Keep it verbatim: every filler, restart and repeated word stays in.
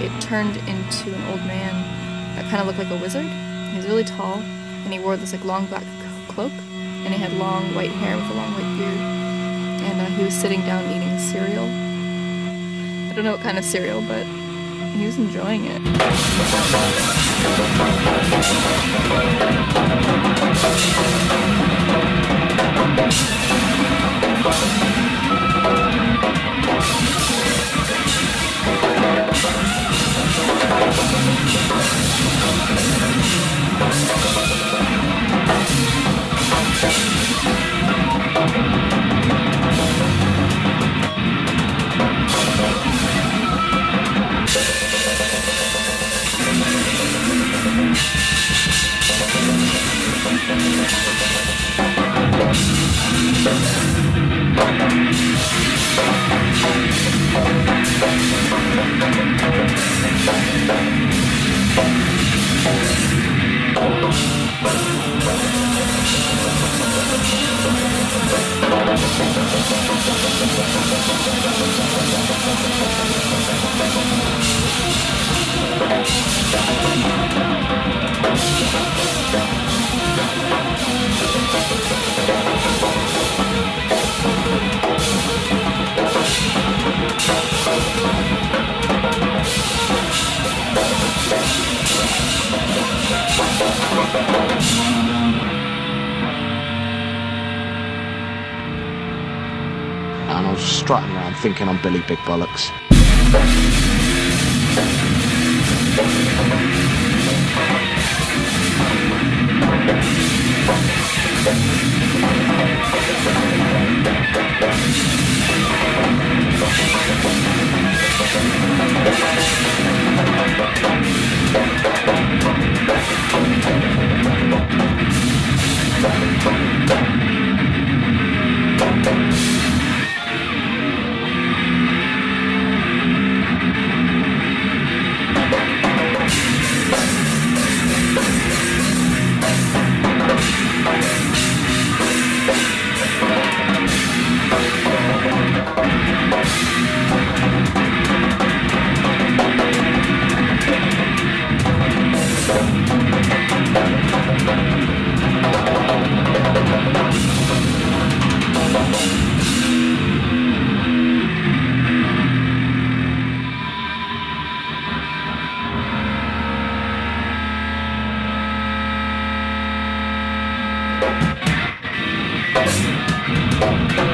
It turned into an old man that kind of looked like a wizard. He was really tall, and he wore this like long black cloak, and he had long white hair with a long white beard. And uh, he was sitting down eating cereal. I don't know what kind of cereal, but he was enjoying it. And I was strutting around thinking I'm Billy Big Bollocks. Bye.